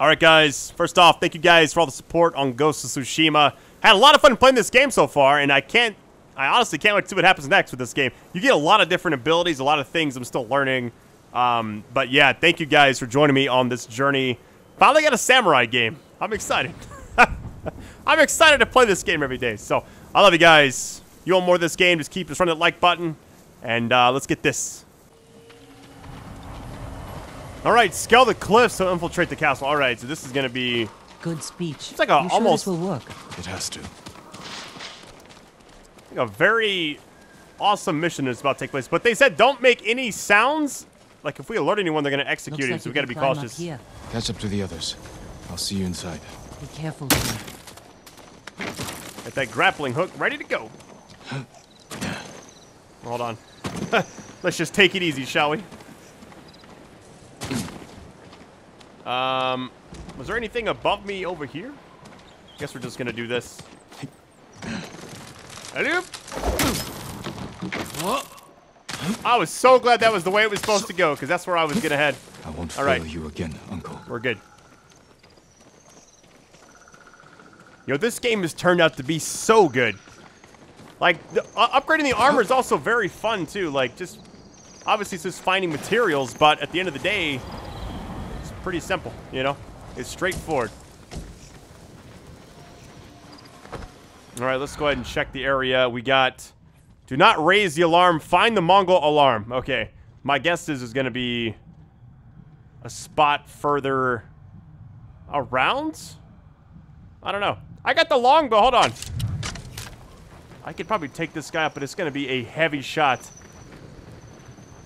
Alright guys, first off, thank you guys for all the support on Ghost of Tsushima. Had a lot of fun playing this game so far, and I honestly can't wait to see what happens next with this game. You get a lot of different abilities, a lot of things I'm still learning. But yeah, thank you guys for joining me on this journey. Finally got a samurai game. I'm excited. I'm excited to play this game every day. So, I love you guys. You want more of this game, just keep pressing that like button. And let's get this. Alright, scale the cliffs to infiltrate the castle. Alright, so this is gonna be... Good speech. It's like a almost... Sure this will work? It has to. Like a very awesome mission is about to take place. But they said don't make any sounds. Like if we alert anyone, they're gonna execute him, so we gotta be cautious. Catch up to the others. I'll see you inside. Be careful. Got that grappling hook ready to go. Hold on. Let's just take it easy, shall we? Was there anything above me over here? Guess we're just gonna do this. I was so glad that was the way it was supposed to go, because that's where I was gonna head. I won't fail you again, Uncle. We're good. Yo, this game has turned out to be so good. Like, the, upgrading the armor is also very fun, too. Like, just... Obviously, it's just finding materials, but at the end of the day... It's pretty simple, you know? It's straightforward. Alright, let's go ahead and check the area. We got... Do not raise the alarm. Find the Mongol alarm. Okay. My guess is there's going to be... A spot further... Around? I don't know. I got the longbow. Hold on. I could probably take this guy up, but it's going to be a heavy shot.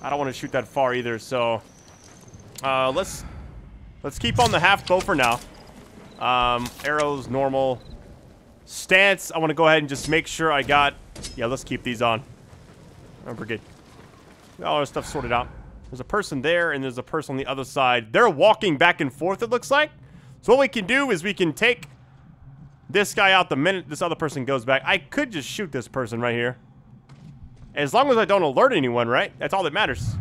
I don't want to shoot that far either, so... Let's keep on the half bow for now. Arrows, normal. Stance, I want to go ahead and just make sure I got... Yeah, let's keep these on. Oh, we're good. Got all our stuff sorted out. There's a person there, and there's a person on the other side. They're walking back and forth, it looks like. So what we can do is we can take... This guy out the minute this other person goes back. I could just shoot this person right here. As long as I don't alert anyone, right? That's all that matters.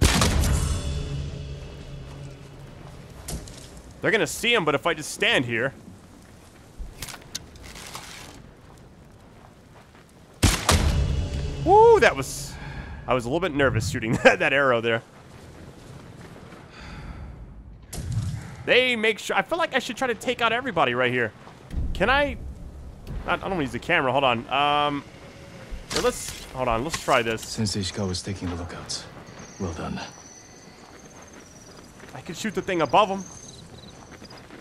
They're gonna see him, but if I just stand here... Woo, that was... I was a little bit nervous shooting that arrow there. They make sure... I feel like I should try to take out everybody right here. Can I... I don't want to use the camera. Hold on. Let's... Hold on. Let's try this. Sensei Ishikawa was taking the lookouts. Well done. I can shoot the thing above him.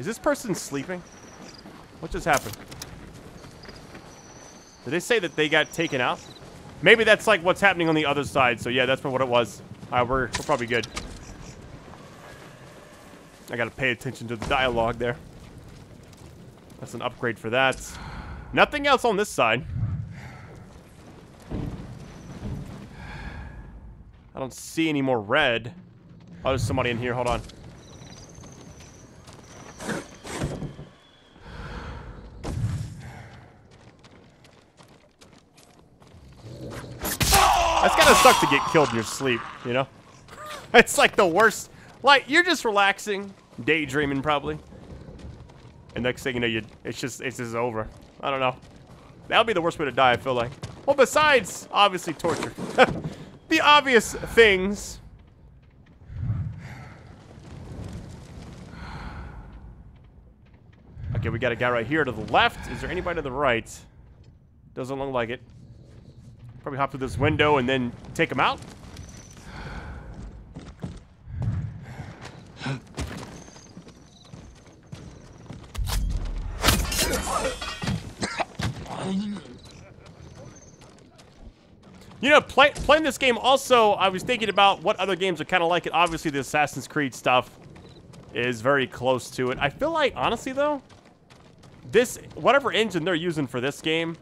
Is this person sleeping? What just happened? Did they say that they got taken out? Maybe that's like what's happening on the other side. So yeah, that's what it was. Alright, we're probably good. I gotta pay attention to the dialogue there. That's an upgrade for that. Nothing else on this side. I don't see any more red. Oh, there's somebody in here. Hold on. That's gotta suck to get killed in your sleep, you know? It's like the worst. Like, you're just relaxing. Daydreaming, probably. And next thing you know, it's just over. I don't know. That would be the worst way to die, I feel like. Well, besides, obviously, torture. The obvious things. Okay, we got a guy right here to the left. Is there anybody to the right? Doesn't look like it. Probably hop through this window and then take him out. You know, playing this game also, I was thinking about what other games are kind of like it. Obviously, the Assassin's Creed stuff is very close to it. I feel like, honestly, though, this, whatever engine they're using for this game,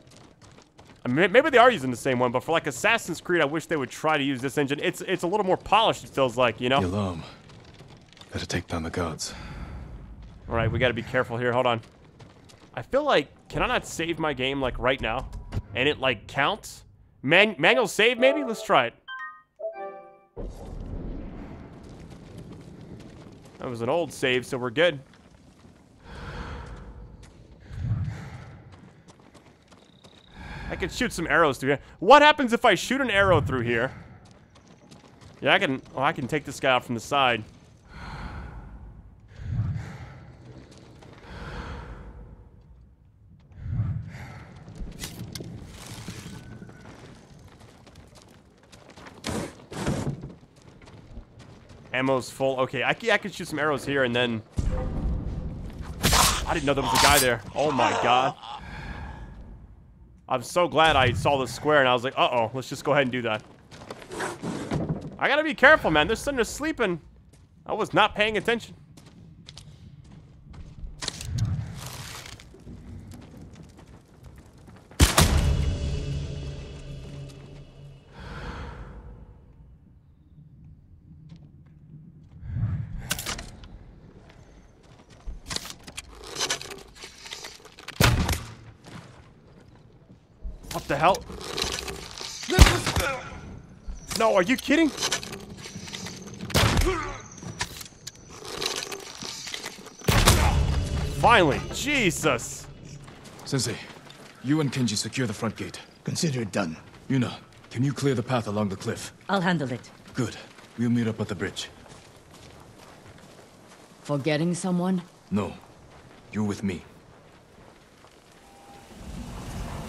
I mean, maybe they are using the same one, but for, like, Assassin's Creed, I wish they would try to use this engine. It's a little more polished, it feels like, you know? The alarm. Better take down the guards. All right, we got to be careful here. Hold on. I feel like, can I not save my game, like, right now? And it, like, counts? Manual save, maybe? Let's try it. That was an old save, so we're good. I can shoot some arrows through here. What happens if I shoot an arrow through here? Yeah, I can... Oh, I can take this guy out from the side. Ammo's full. Okay, I can shoot some arrows here and then... I didn't know there was a guy there. Oh my god. I'm so glad I saw the square and I was like, uh-oh, let's just go ahead and do that. I gotta be careful, man. They're sitting there sleeping. I was not paying attention. What the hell? No, are you kidding? Finally, Jesus. Sensei, you and Kenji secure the front gate. Consider it done. Yuna, can you clear the path along the cliff? I'll handle it. Good. We'll meet up at the bridge. Forgetting someone? No. You're with me.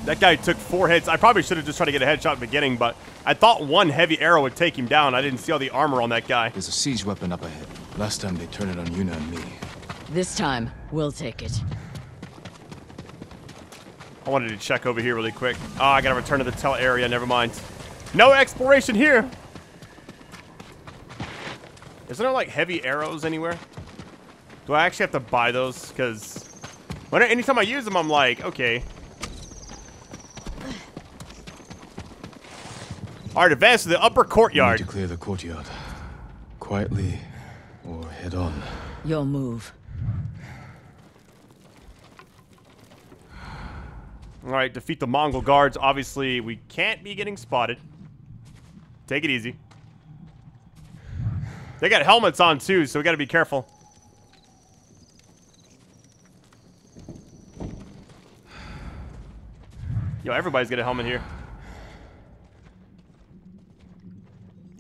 That guy took 4 hits. I probably should have just tried to get a headshot at the beginning, but I thought one heavy arrow would take him down. I didn't see all the armor on that guy. There's a siege weapon up ahead. Last time they turned it on Yuna and me. This time, we'll take it. I wanted to check over here really quick. Oh, I gotta return to the tell area. Never mind. No exploration here! Isn't there, like, heavy arrows anywhere? Do I actually have to buy those? Because anytime I use them, I'm like, okay. Alright, advance to the upper courtyard. We need to clear the courtyard. Quietly, or head on. Your move. Alright, defeat the Mongol guards. Obviously, we can't be getting spotted. Take it easy. They got helmets on too, so we gotta be careful. Yo, everybody's got a helmet here.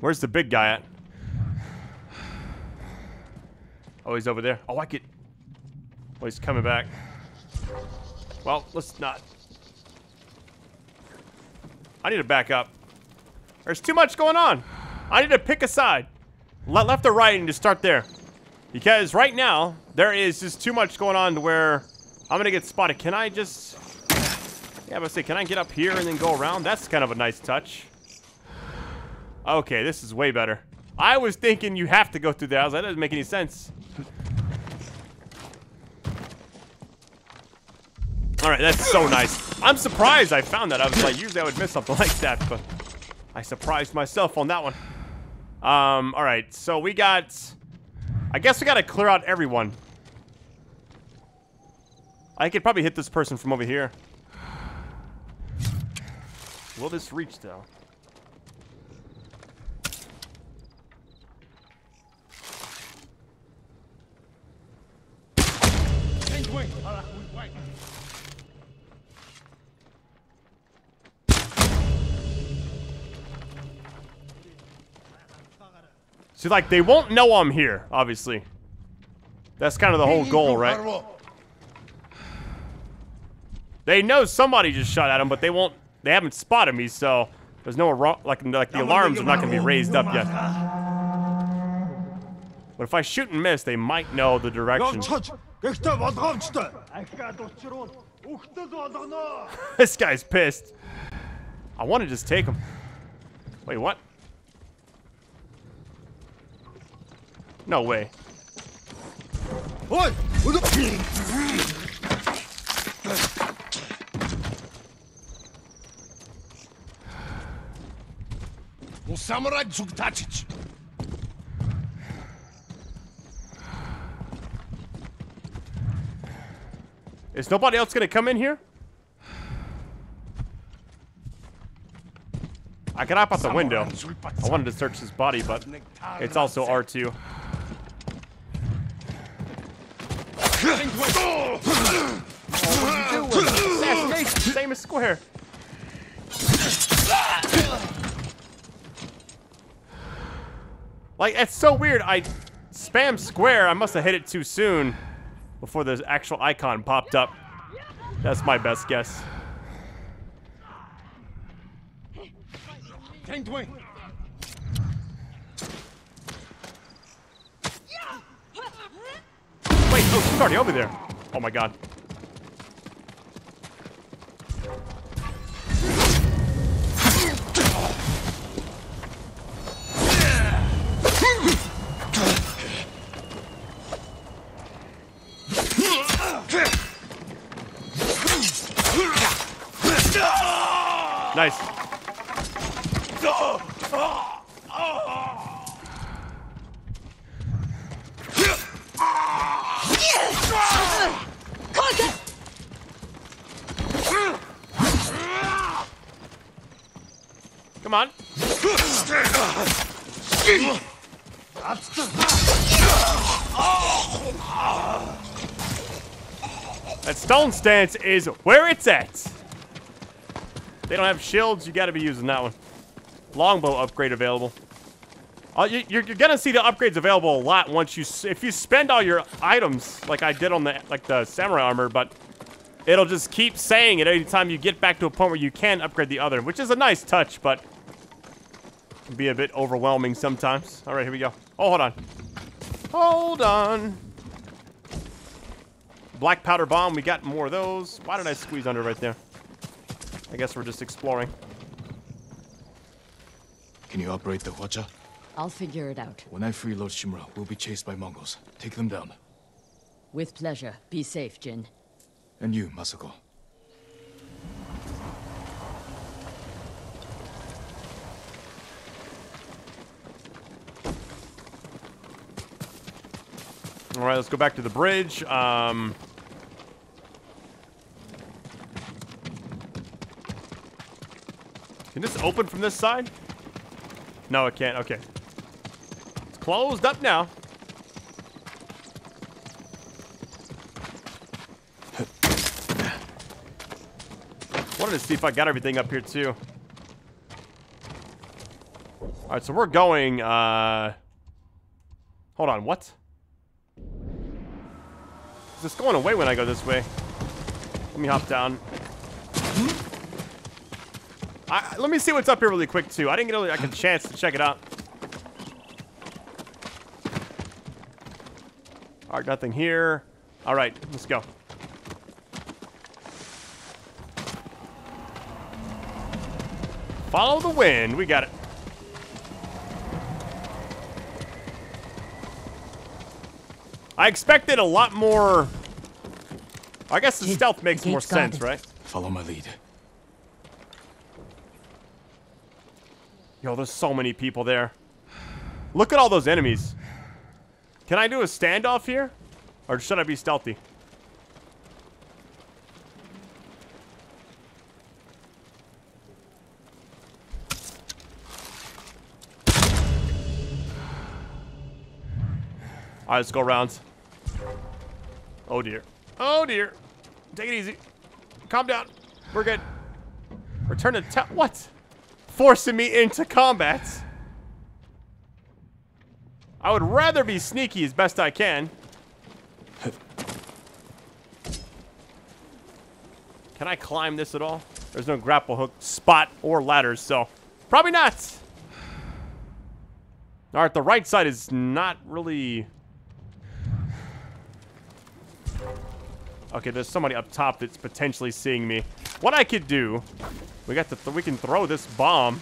Where's the big guy at? Oh, he's over there. Oh, I could... Oh, he's coming back. Well, let's not... I need to back up. There's too much going on. I need to pick a side. Left or right and just start there. Because right now, there is just too much going on to where I'm going to get spotted. Can I just... Yeah, I was going to say, can I get up here and then go around? That's kind of a nice touch. Okay, this is way better. I was thinking you have to go through there. I was like, that doesn't make any sense. Alright, that's so nice. I'm surprised I found that. I was like, usually I would miss something like that, but I surprised myself on that one. Alright, so we got... I guess we gotta clear out everyone. I could probably hit this person from over here. Will this reach, though? See, like, they won't know I'm here, obviously. That's kind of the whole goal, right? They know somebody just shot at them, but they won't... They haven't spotted me, so... There's no... Like the alarms are not going to be raised up yet. But if I shoot and miss, they might know the direction. This guy's pissed. I want to just take him. Wait, what? No way. What? Is nobody else gonna come in here? I can hop out the window. I wanted to search his body, but it's also R2. Delinquent! Oh, what are you doing? Assassination, same as square. Like, it's so weird. I spam square. I must have hit it too soon before the actual icon popped up. That's my best guess. Wait, oh, she's already over there. Oh my god. Nice. Come on. That stone stance is where it's at. They don't have shields. You got to be using that one. Longbow upgrade available. You're gonna see the upgrades available a lot once you if you spend all your items like I did on the samurai armor, but it'll just keep saying it every time you get back to a point where you can upgrade the other, which is a nice touch, but can be a bit overwhelming sometimes. All right, here we go. Oh, hold on. Hold on. Black powder bomb. We got more of those. Why did I squeeze under right there? I guess we're just exploring. Can you operate the Huacha? I'll figure it out. When I freeload Shimura, we'll be chased by Mongols. Take them down. With pleasure. Be safe, Jin. And you, Masako. All right, let's go back to the bridge. Can this open from this side? No, it can't. Okay. It's closed up now. Wanted to see if I got everything up here too. Alright, so we're going, hold on, what? Is this going away when I go this way? Let me hop down. Let me see what's up here really quick too. I didn't get like a chance to check it out. Alright, nothing here. Alright, let's go. Follow the wind. We got it. I expected a lot more. I guess the stealth makes more sense, right? Follow my lead. Yo, there's so many people there. Look at all those enemies. Can I do a standoff here? Or should I be stealthy? All right, let's go around. Oh, dear. Oh, dear. Take it easy. Calm down. We're good. Return to town. What? Forcing me into combat. I would rather be sneaky as best I can. Can I climb this at all? There's no grapple hook, spot, or ladders, so probably not. All right, the right side is not really... Okay, there's somebody up top that's potentially seeing me. What I could do, we can throw this bomb.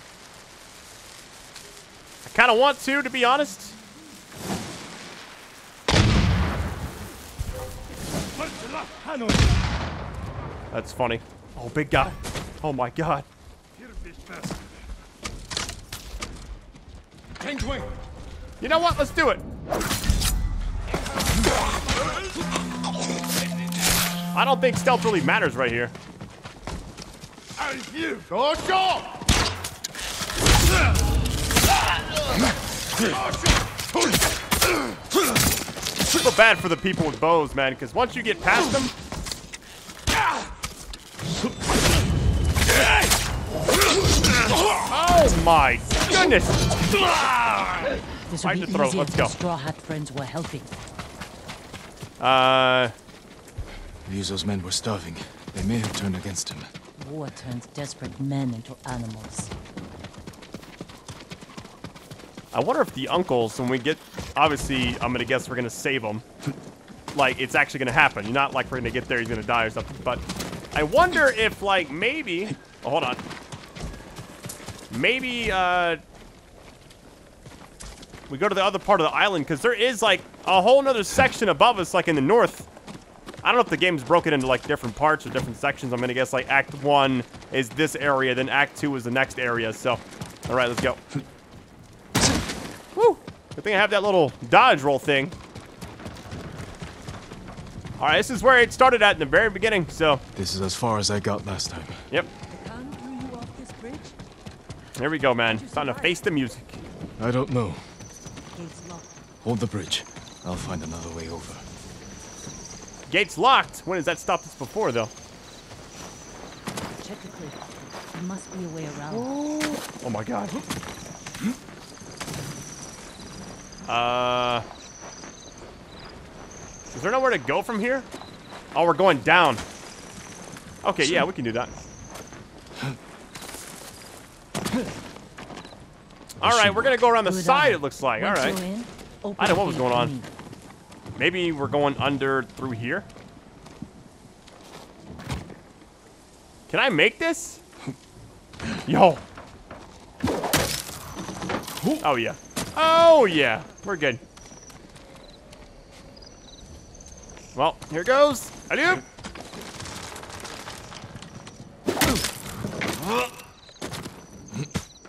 I kind of want to be honest. That's funny. Oh, big guy. Oh my god. You know what? Let's do it. I don't think stealth really matters right here. feel bad for the people with bows, man, because once you get past them... Oh my goodness! This will be easier. Let's go. Straw Hat friends were helping. Ryuzo's men were starving. They may have turned against him. War turns desperate men into animals. I wonder if the uncles, when we get... Obviously, I'm gonna guess we're gonna save them. Like, it's actually gonna happen. You're not like we're gonna get there, he's gonna die or something. But I wonder if, like, maybe... Oh, hold on. Maybe, we go to the other part of the island, because there is, like, a whole nother section above us, like, in the north. I don't know if the game's broken into, like, different parts or different sections. I'm gonna guess, like, Act 1 is this area, then Act 2 is the next area, so... Alright, let's go. Woo! Good thing I have that little dodge roll thing. Alright, this is where it started at in the very beginning, so... This is as far as I got last time. Yep. There we go, man. It's time to face the music. I don't know. Hold the bridge. I'll find another way over. Gate's locked. When has that stopped us before, though? Check the cliff. There must be a way around. Whoa. Oh my god. Is there nowhere to go from here? Oh, we're going down. Okay, yeah, we can do that. Alright, we're gonna go around the side, it looks like. Alright. I don't know what was going on. Maybe we're going under through here? Can I make this? Yo! Oh yeah. Oh yeah! We're good. Well, here goes! Adieu!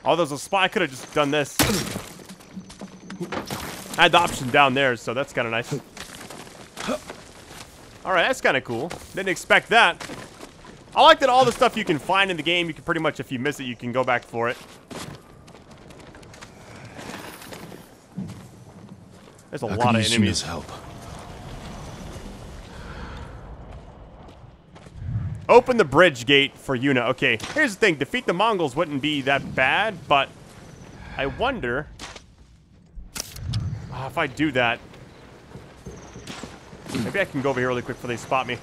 Oh, there's a spot. I could have just done this. I had the option down there, so that's kind of nice. Alright, that's kind of cool. Didn't expect that. I like that all the stuff you can find in the game, you can pretty much, if you miss it, you can go back for it. There's a lot of enemies. Help. Open the bridge gate for Yuna. Okay, here's the thing. Defeat the Mongols wouldn't be that bad, but I wonder if I do that. Maybe I can go over here really quick before they spot me.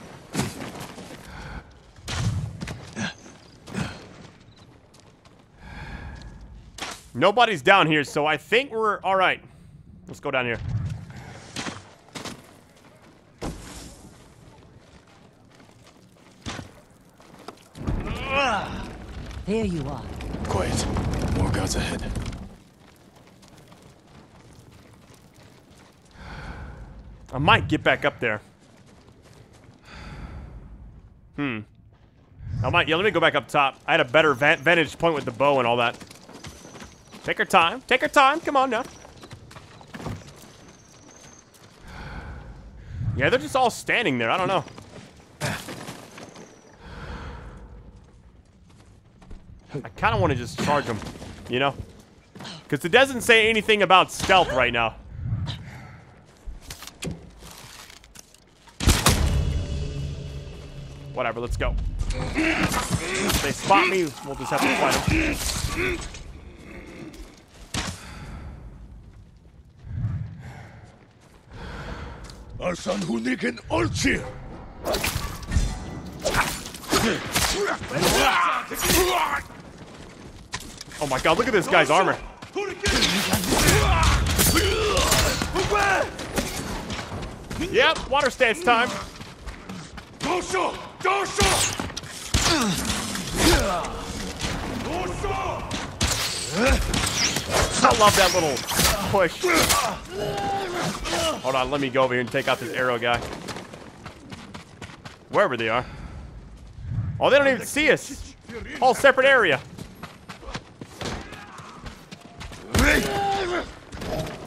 Nobody's down here, so I think we're all right. Let's go down here. There you are. Quiet. More guards ahead. I might get back up there. I might. Yeah, let me go back up top. I had a better vantage point with the bow and all that. Take our time. Take our time. Come on now. Yeah, they're just all standing there. I don't know. I kind of want to just charge them, you know? Because it doesn't say anything about stealth right now. Whatever, let's go. If they spot me, we'll just have to fight them. Arsan Hunikin Olchir! Oh my god, look at this guy's armor. Yep, water stance time. I love that little push. Hold on, let me go over here and take out this arrow guy. Wherever they are. Oh, they don't even see us. Whole separate area.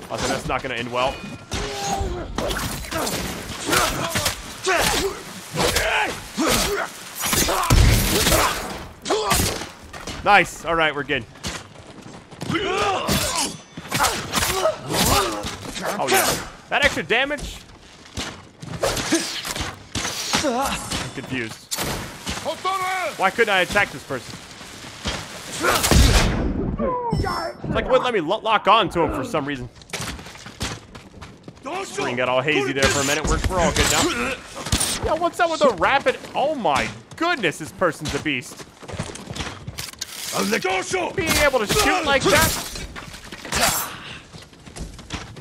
Also, that's not gonna end well. Nice. All right, we're good. Oh yeah. That extra damage I'm confused. Why couldn't I attack this person? It's like it wouldn't let me lock on to him for some reason. Screen got all hazy there for a minute. We're all good now. Yeah, what's up with the rapid? Oh my goodness, this person's a beast. Being able to shoot like that.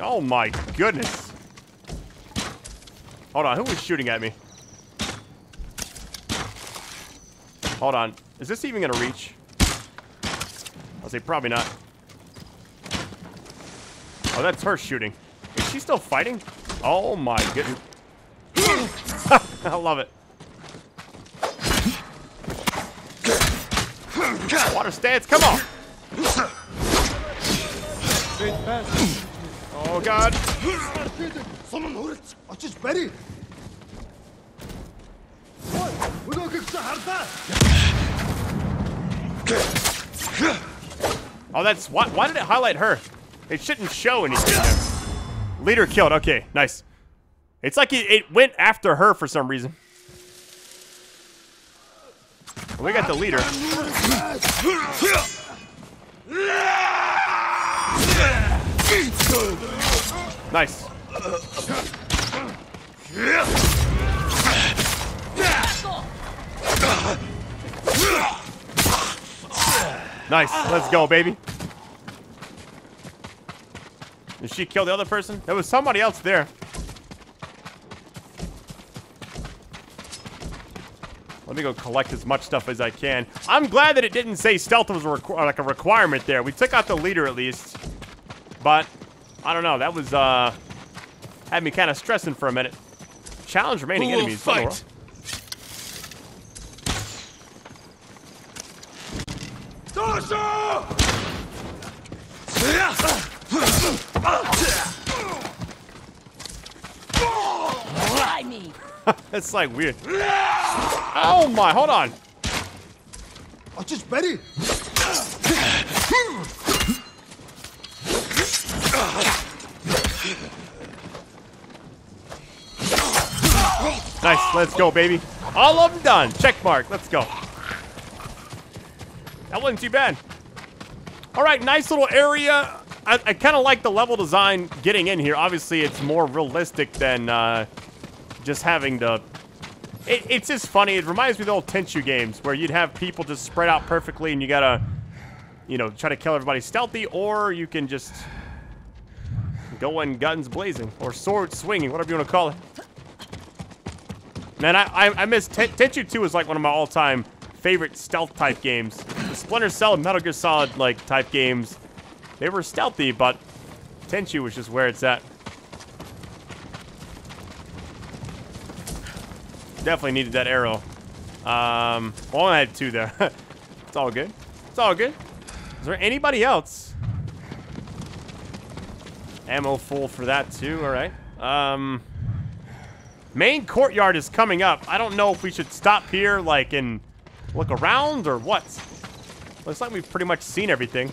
Oh my goodness. Hold on, who was shooting at me? Hold on, is this even gonna reach? I'll say probably not. Oh, that's her shooting. Is she still fighting? Oh my goodness. I love it. Water stance, come on! Oh god! Oh, that's why did it highlight her? It shouldn't show anything there. Leader killed. Okay, nice. It's like it went after her for some reason. We got the leader. Nice. Nice. Let's go, baby. Did she kill the other person? There was somebody else there. Let me go collect as much stuff as I can. I'm glad that it didn't say stealth was like a requirement there. We took out the leader at least. But, I don't know. That was, had me kind of stressing for a minute. Challenge remaining enemies. Fight. Try me. That's like weird. Oh my, hold on. I just bet it. Nice, let's go, baby. All of them done. Check mark, let's go. That wasn't too bad. All right, nice little area. I kind of like the level design getting in here. Obviously, it's more realistic than just having the... It's just funny. It reminds me of the old Tenchu games where you'd have people just spread out perfectly and you gotta, you know, try to kill everybody stealthy, or you can just go in guns blazing or sword swinging, whatever you want to call it. Man, I miss... Tenchu 2 is like one of my all-time favorite stealth type games. The Splinter Cell and Metal Gear Solid like type games, they were stealthy, but Tenchu was just where it's at. Definitely needed that arrow. Well, I had two there. It's all good. It's all good. Is there anybody else? Ammo full for that too. All right. Main courtyard is coming up. I don't know if we should stop here, like, and look around or what. Looks like we've pretty much seen everything.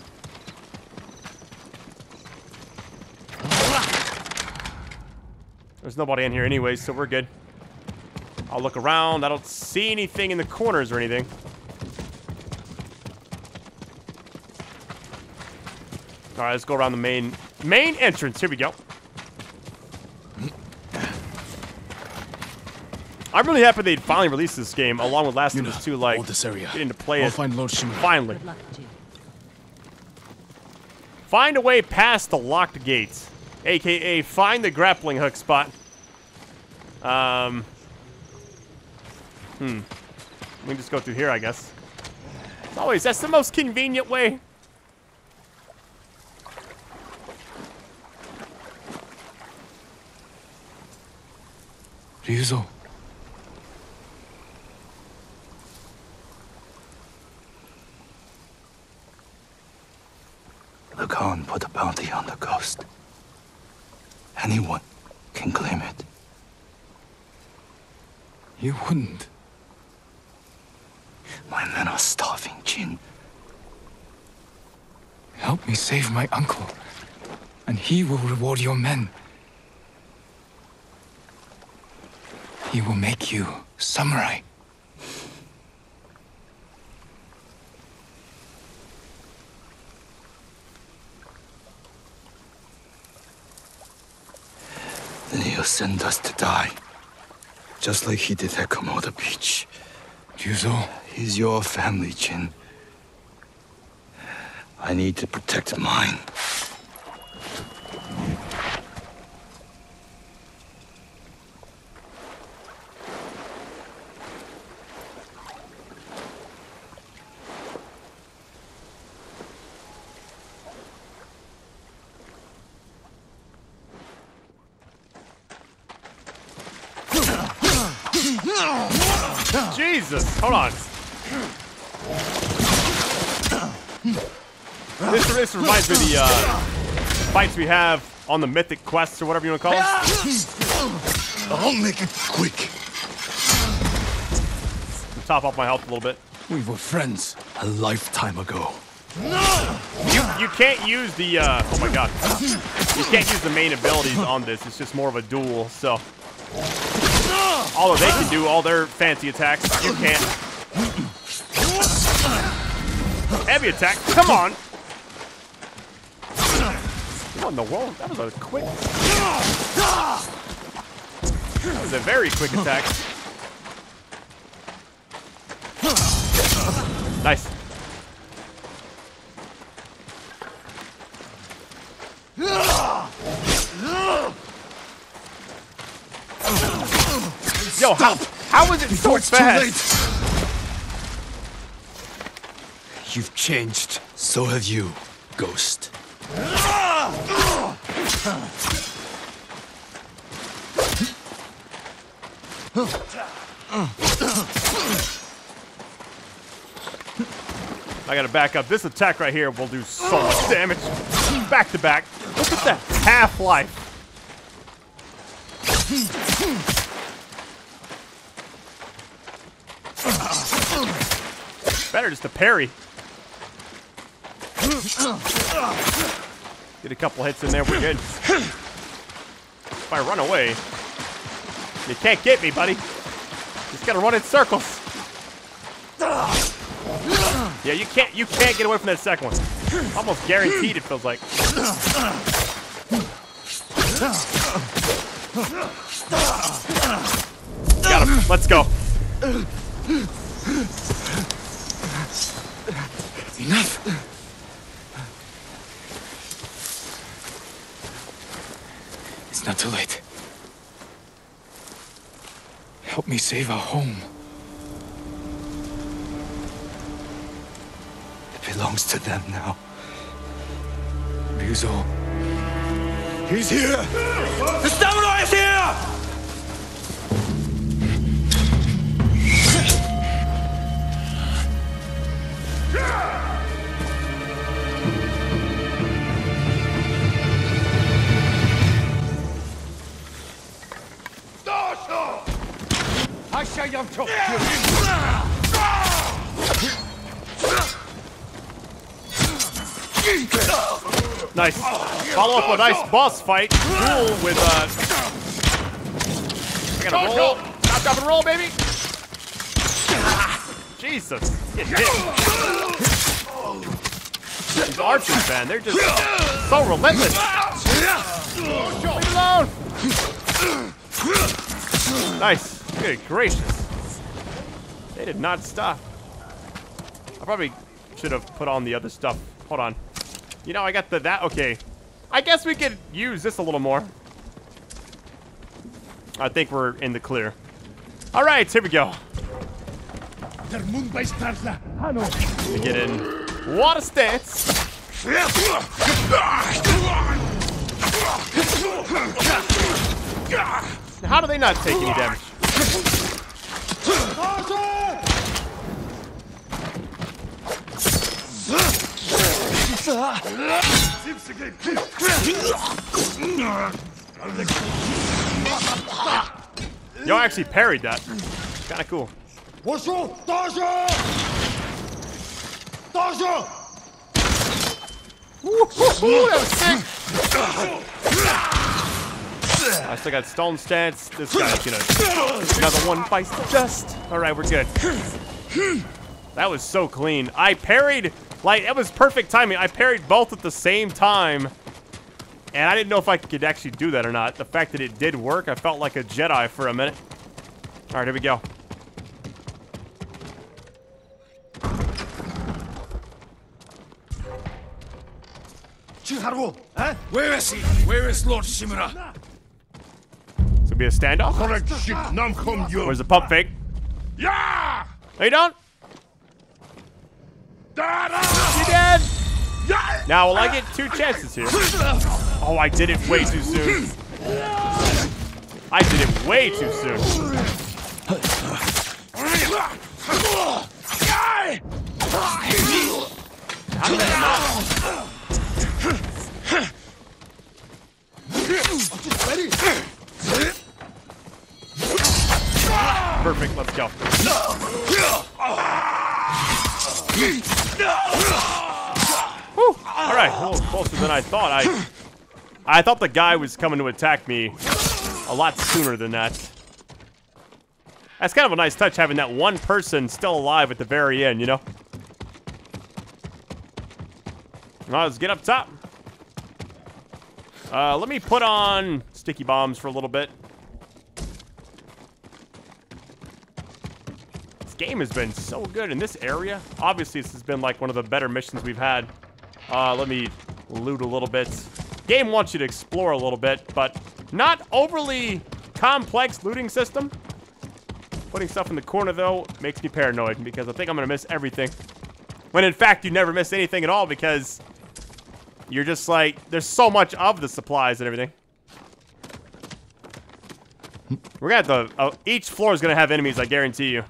There's nobody in here anyway, so we're good. I'll look around. I don't see anything in the corners or anything. All right, let's go around the main entrance. Here we go. I'm really happy they finally released this game along with Last of Us Two. Like, getting to play it. Find Lord Shimura. Finally. Find a way past the locked gates, aka find the grappling hook spot. We can just go through here, I guess. As always, that's the most convenient way. Ryuzo. The Khan put a bounty on the ghost. Anyone can claim it. You wouldn't. My men are starving, Jin. Help me save my uncle, and he will reward your men. He will make you samurai. Then he'll send us to die. Just like he did at Komoda Beach. Ryuzo? He's your family, Jin. I need to protect mine. Jesus, hold on. This reminds me of the fights we have on the mythic quests or whatever you want to call them. I'll make it quick. Top off my health a little bit. We were friends a lifetime ago. No! You can't use the oh my god. You can't use the main abilities on this. It's just more of a duel, so. Although they can do all their fancy attacks, you can't. Heavy attack, come on! What in the world? That was a quick... That was a very quick attack. Nice. Yo, how is it so fast? You've changed. So have you, Ghost. I gotta back up. This attack right here will do so much damage. Back to back. Look at that half-life. Better just to parry. Get a couple hits in there, we're good. If I run away, you can't get me, buddy. Just gotta run in circles. Yeah, you can't get away from that second one. Almost guaranteed, it feels like. Got him. Let's go. Enough. It's not too late. Help me save our home. It belongs to them now. Ryuzo. He's here! The samurai is here! Nice. Follow up a nice boss fight. Cool with I gotta roll. Stop, drop, and roll, baby. Jesus. These archers, man, they're just so relentless. Leave it alone. Nice. Good gracious. They did not stop. I probably should have put on the other stuff. Hold on. You know, I got the that. Okay. I guess we could use this a little more. I think we're in the clear. All right, here we go. We get in water stance. How do they not take any damage? Yo, I actually parried that. Kinda cool. Woo-hoo-hoo, that was sick. I still got stone stance. This guy's, you know, another one bites the dust. All right, we're good. That was so clean. I parried, like, that was perfect timing. I parried both at the same time. And I didn't know if I could actually do that or not. The fact that it did work, I felt like a Jedi for a minute. All right, here we go. Huh? Where is he? Where is Lord Shimura? This will be a standoff. Correct shit. Where's the pump fake? Yeah! No, you don't? You dead? Now, will I get two chances here? Oh, I did it way too soon. I did it way too soon. How did that not? Perfect, let's go. Whew. All right, a little closer than I thought. I thought the guy was coming to attack me a lot sooner than that. That's kind of a nice touch, having that one person still alive at the very end, you know? All right, let's get up top. Let me put on sticky bombs for a little bit. This game has been so good in this area. Obviously, this has been like one of the better missions we've had. Let me loot a little bit. Game wants you to explore a little bit, but not overly complex looting system. Putting stuff in the corner, though, makes me paranoid because I think I'm going to miss everything. When, in fact, you never miss anything at all because... you're just like, there's so much of the supplies and everything. We're gonna have to, each floor is gonna have enemies, I guarantee you.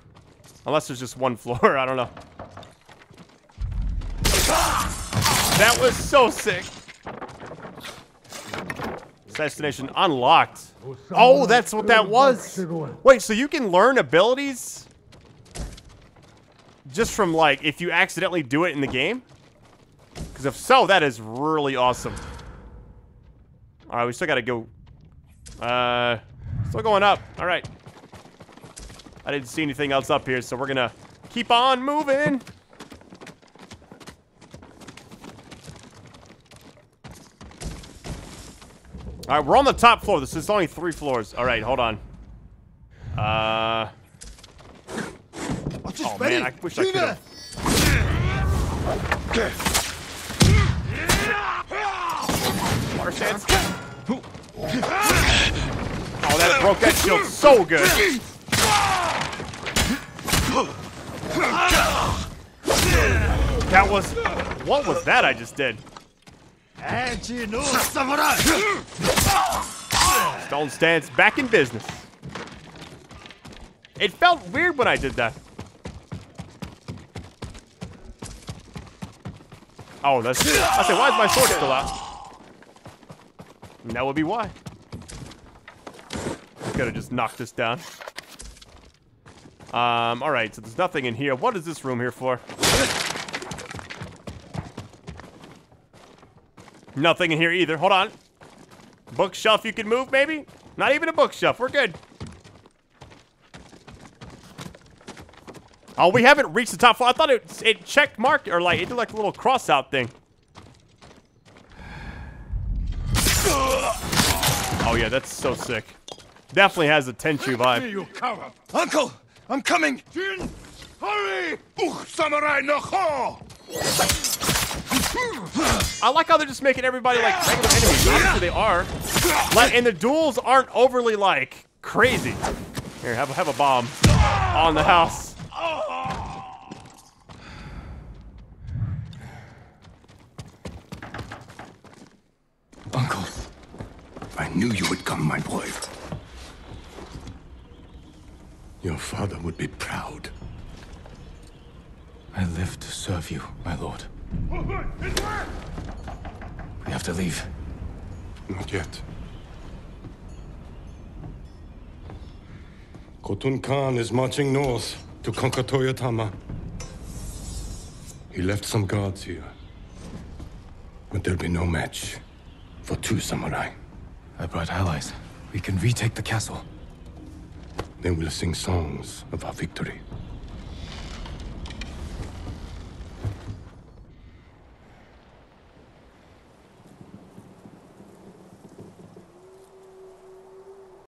Unless there's just one floor, I don't know. That was so sick. Assassination unlocked. Oh, that's what that was. Wait, so you can learn abilities? Just from like, if you accidentally do it in the game? Because if so, that is really awesome. All right, we still got to go. Still going up. All right. I didn't see anything else up here, so we're going to keep on moving. All right, we're on the top floor. This is only 3 floors. All right, hold on. Oh, man, I wish I could have. Oh, that broke that shield so good. That was... what was that I just did? Stone stance back in business. It felt weird when I did that. Oh, that's... I said, why is my sword still out? And that would be why. Could have just knocked this down. All right, so there's nothing in here. What is this room here for? Nothing in here either. Hold on. Bookshelf you can move, maybe? Not even a bookshelf. We're good. Oh, we haven't reached the top floor. I thought it checked mark, or like, it did like a little cross out thing. Oh yeah, that's so sick. Definitely has a Tenchu vibe. Uncle, I'm coming. Jin, hurry! Samurai no ho! I like how they're just making everybody like regular enemies. Obviously they are. Like, and the duels aren't overly like crazy. Here, have a bomb on the house. Uncle. I knew you would come, my boy. Your father would be proud. I live to serve you, my lord. We have to leave. Not yet. Khotun Khan is marching north to conquer Toyotama. He left some guards here. But there'll be no match for 2 samurai. I brought allies. We can retake the castle. Then we'll sing songs of our victory.